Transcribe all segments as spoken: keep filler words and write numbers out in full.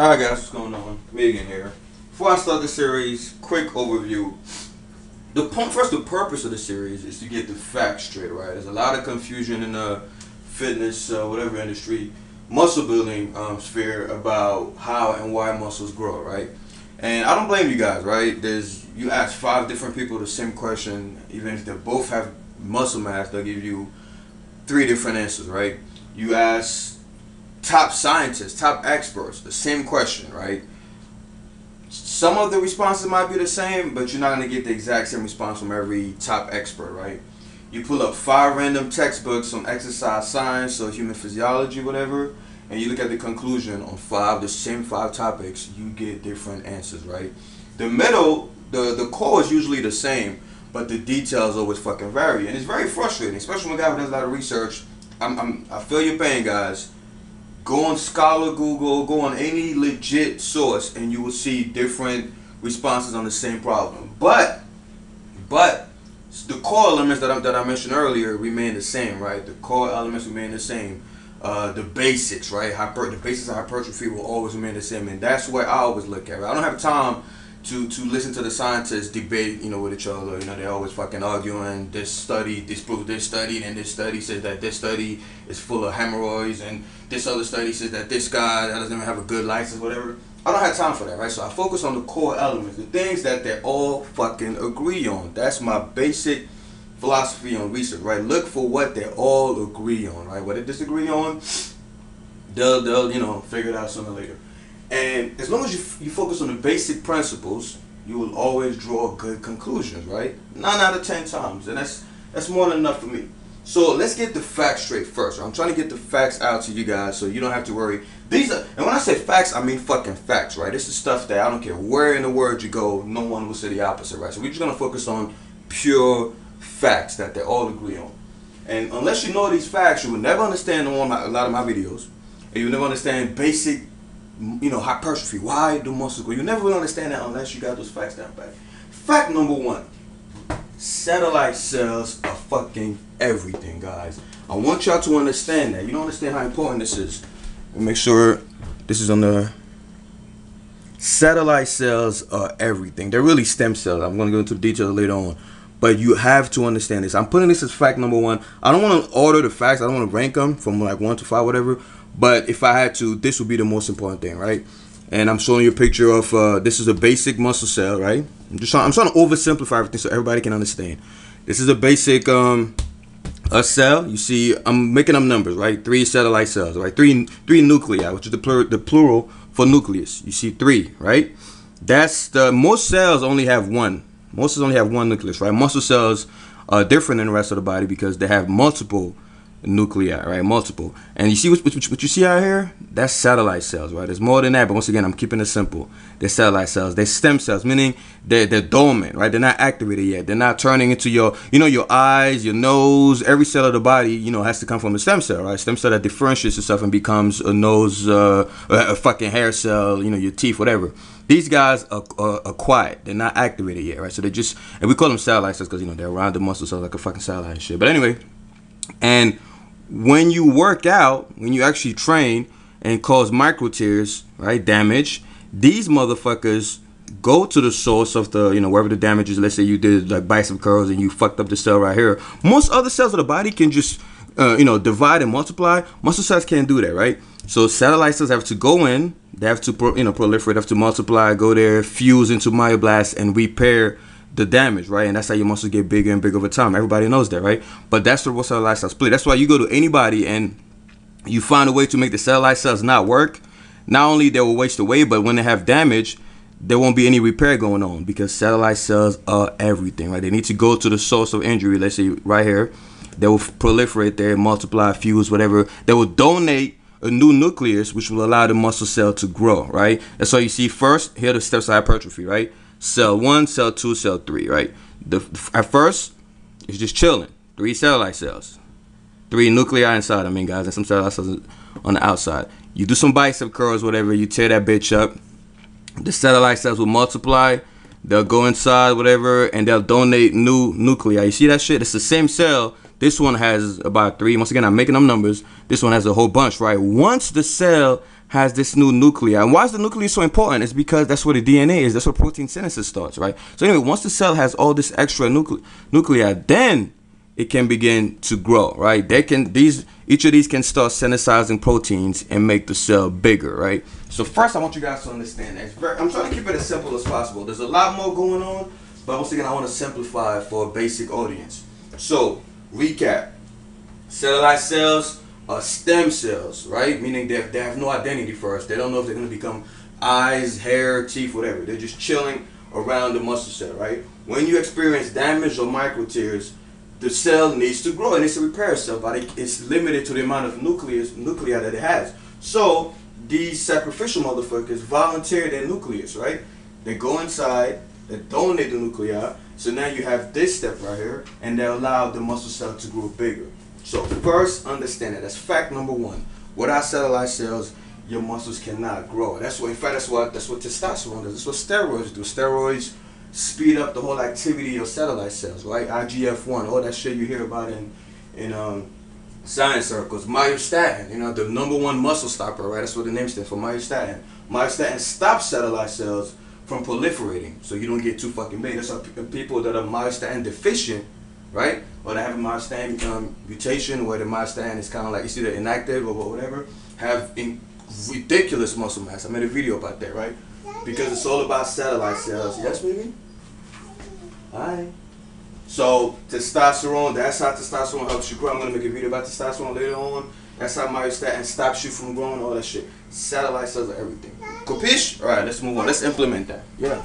Hi guys, what's going on? Megan here. Before I start the series, quick overview. The first, the purpose of the series is to get the facts straight, right? There's a lot of confusion in the fitness, uh, whatever industry, muscle building um, sphere about how and why muscles grow, right? And I don't blame you guys, right? There's you ask five different people the same question, even if they both have muscle mass, they'll give you three different answers, right? You ask top scientists, top experts, the same question, right? Some of the responses might be the same, but you're not going to get the exact same response from every top expert, right? You pull up five random textbooks on exercise science or human physiology, whatever, and you look at the conclusion on five, the same five topics, you get different answers, right? The middle, the, the core is usually the same, but the details always fucking vary, and it's very frustrating, especially when a guy who does a lot of research. I'm, I'm, I feel your pain, guys. Go on Scholar, Google, go on any legit source, and you will see different responses on the same problem. But, but the core elements that I, that I mentioned earlier remain the same, right? The core elements remain the same. Uh, the basics, right? Hyper, the basics of hypertrophy will always remain the same, and that's what I always look at. Right? I don't have time to to listen to the scientists debate, you know, with each other. You know, they're always fucking arguing. This study disproves this study, and this study says that this study is full of hemorrhoids, and this other study says that this guy that doesn't even have a good license, whatever. I don't have time for that, right? So I focus on the core elements, the things that they all fucking agree on. That's my basic philosophy on research, right? Look for what they all agree on, right? What they disagree on, they'll, they'll you know, figure it out sooner or later. And as long as you, you focus on the basic principles, you will always draw good conclusions, right? Nine out of ten times, and that's, that's more than enough for me. So let's get the facts straight first. I'm trying to get the facts out to you guys so you don't have to worry. These are, and when I say facts, I mean fucking facts, right? This is stuff that I don't care where in the world you go, no one will say the opposite, right? So we're just going to focus on pure facts that they all agree on. And unless you know these facts, you will never understand a lot of my videos. And you'll never understand basic, you know, hypertrophy. Why do muscles grow? You never will understand that unless you got those facts down pat. Fact number one. Satellite cells are fucking everything, guys. I want y'all to understand that. You don't understand how important this is. Make sure this is on the... Satellite cells are everything. They're really stem cells. I'm going to go into details later on. But you have to understand this. I'm putting this as fact number one. I don't want to order the facts. I don't want to rank them from like one to five, whatever. But if I had to, this would be the most important thing, right? And I'm showing you a picture of, uh, this is a basic muscle cell, right? I'm just trying, I'm trying to oversimplify everything so everybody can understand. This is a basic um, a cell. You see, I'm making up numbers, right? Three satellite cells, right? Three three nuclei, which is the, plur the plural for nucleus. You see three, right? That's the, most cells only have one. Most cells only have one nucleus, right? Muscle cells are different than the rest of the body because they have multiple nuclei, right? Multiple. And you see what, what, what you see out here? That's satellite cells, right? There's more than that, but once again, I'm keeping it simple. They're satellite cells. They're stem cells, meaning they're, they're dormant, right? They're not activated yet. They're not turning into your, you know, your eyes, your nose. Every cell of the body, you know, has to come from a stem cell, right? Stem cell that differentiates itself and becomes a nose, uh, a fucking hair cell, you know, your teeth, whatever. These guys are, are, are quiet. They're not activated yet, right? So they just, and we call them satellite cells because, you know, they're around the muscle cells like a fucking satellite and shit. But anyway, and when you work out, when you actually train and cause micro tears, right, damage, these motherfuckers go to the source of the, you know, wherever the damage is. Let's say you did like bicep curls and you fucked up the cell right here. Most other cells of the body can just, uh, you know, divide and multiply. Muscle cells can't do that, right? So satellite cells have to go in. They have to, pro, you know, proliferate, have to multiply, go there, fuse into myoblasts and repair the damage, right? And that's how your muscles get bigger and bigger over time. Everybody knows that, right? But that's the satellite cell split. That's why you go to anybody and you find a way to make the satellite cells not work. Not only they will waste away, but when they have damage, there won't be any repair going on because satellite cells are everything, right? They need to go to the source of injury. Let's say right here, they will proliferate there, multiply, fuse, whatever. They will donate a new nucleus, which will allow the muscle cell to grow, right? That's all you see first. Here are the steps of hypertrophy, right? Cell one, cell two, cell three, right? The, at first, it's just chilling. Three satellite cells. Three nuclei inside, I mean, guys, and some satellite cells on the outside. You do some bicep curls, whatever, you tear that bitch up. The satellite cells will multiply. They'll go inside, whatever, and they'll donate new nuclei. You see that shit? It's the same cell. This one has about three. Once again, I'm making them numbers. This one has a whole bunch, right? Once the cell has this new nucleus. And why is the nucleus so important? It's because that's where the D N A is. That's where protein synthesis starts, right? So anyway, once the cell has all this extra nucle nuclei, then it can begin to grow, right? They can, these, each of these can start synthesizing proteins and make the cell bigger, right? So first, I want you guys to understand that. It's very, I'm trying to keep it as simple as possible. There's a lot more going on, but once again, I want to simplify it for a basic audience. So, recap. Cellulite cells are stem cells, right? Meaning they have, they have no identity first. They don't know if they're going to become eyes, hair, teeth, whatever. They're just chilling around the muscle cell, right? When you experience damage or micro tears, the cell needs to grow. It needs to repair itself, but it's limited to the amount of nucleus, nuclei that it has. So these sacrificial motherfuckers volunteer their nucleus, right? They go inside, they donate the nuclei, so now you have this step right here, and they allow the muscle cell to grow bigger. So first, understand that. That's fact number one. Without cellulite cells, your muscles cannot grow. That's what, in fact, that's what, that's what testosterone does. That's what steroids do. Steroids speed up the whole activity of satellite cells, right? I G F one, all that shit you hear about in in um, science circles. Myostatin, you know, the number one muscle stopper, right? That's what the name stands for, myostatin. Myostatin stops satellite cells from proliferating, so you don't get too fucking big. That's how people that are myostatin deficient, right, or that have a myostatin um, mutation, where the myostatin is kind of like, it's either inactive or whatever, have in ridiculous muscle mass. I made a video about that, right? Because it's all about satellite cells. Yes, baby? Alright. So, testosterone, that's how testosterone helps you grow. I'm going to make a video about testosterone later on. That's how myostatin stops you from growing, all that shit. Satellite cells are everything. Capiche? Alright, let's move on. Let's implement that. Yeah.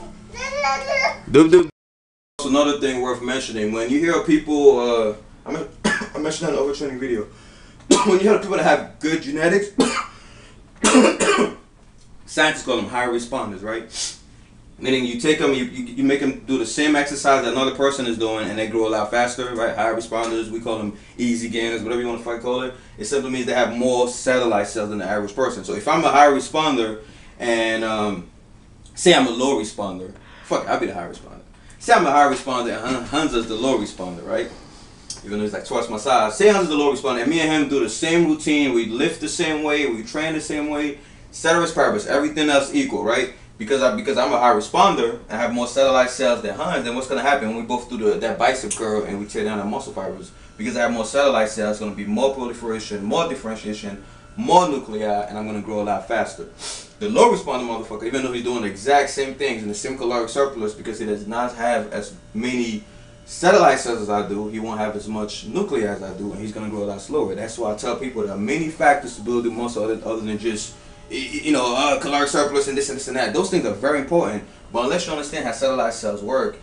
Also, another thing worth mentioning. When you hear people, uh, I, mean, I mentioned that in the overtraining video. When you hear people that have good genetics, scientists call them high responders, right? Meaning you take them, you, you, you make them do the same exercise that another person is doing, and they grow a lot faster, right? High responders, we call them easy gainers, whatever you want to fucking call it. It simply means they have more satellite cells than the average person. So if I'm a high responder and um, say I'm a low responder, fuck, I'll be the high responder. Say I'm a high responder and Hanza's the low responder, right? Even though he's like twice my size. Say Hanza's the low responder and me and him do the same routine, we lift the same way, we train the same way, ceteris paribus, everything else equal, right? Because I because I'm a high responder and I have more satellite cells than Hans, then what's gonna happen when we both do the, that bicep curl and we tear down our muscle fibers? Because I have more satellite cells, it's gonna be more proliferation, more differentiation, more nuclei, and I'm gonna grow a lot faster. The low responder motherfucker, even though he's doing the exact same things in the same caloric surplus, because he does not have as many satellite cells as I do, he won't have as much nuclei as I do, and he's gonna grow a lot slower. That's why I tell people there are many factors to building muscle other, other than just, you know, uh, caloric surplus and this and this and that. Those things are very important, but unless you understand how satellite cells work,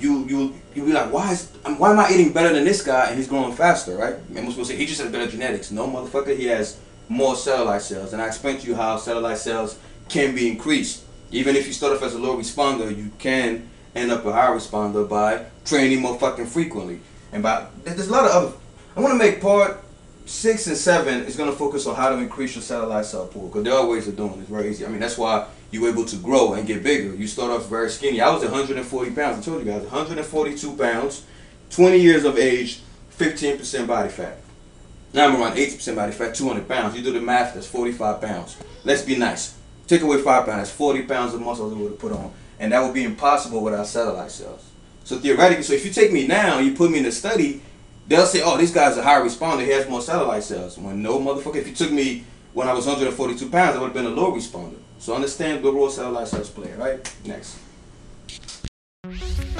you you you be like, why is why am I eating better than this guy and he's growing faster, right? And we're supposed to say he just has better genetics. No, motherfucker, he has more satellite cells, and I explained to you how satellite cells can be increased. Even if you start off as a low responder, you can end up a high responder by training more fucking frequently. And by there's a lot of other. I want to make part Six and seven is going to focus on how to increase your satellite cell pool, because there are ways of doing it. It's very easy. I mean, that's why you're able to grow and get bigger. You start off very skinny. I was one hundred forty pounds. I told you guys, one hundred forty-two pounds, twenty years of age, fifteen percent body fat. Now I'm around eighty percent body fat, two hundred pounds. You do the math, that's forty-five pounds. Let's be nice. Take away five pounds, that's forty pounds of muscle I would have put on. And that would be impossible without satellite cells. So theoretically, so if you take me now and you put me in a study, they'll say, oh, this guy's a high responder, he has more satellite cells. When no motherfucker, if you took me when I was one hundred forty-two pounds, I would have been a low responder. So understand the role satellite cells play, right? Next. I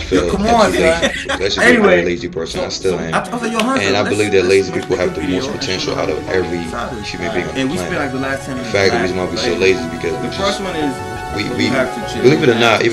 feel yo, come on, lazy. That's just anyway, a very lazy person. I still am. I, I like, yo, Hunter, and I believe that lazy people have the most potential out of every human being on the planet. In fact, the reason why we're so lazy is because we just, we, we, believe it or not, even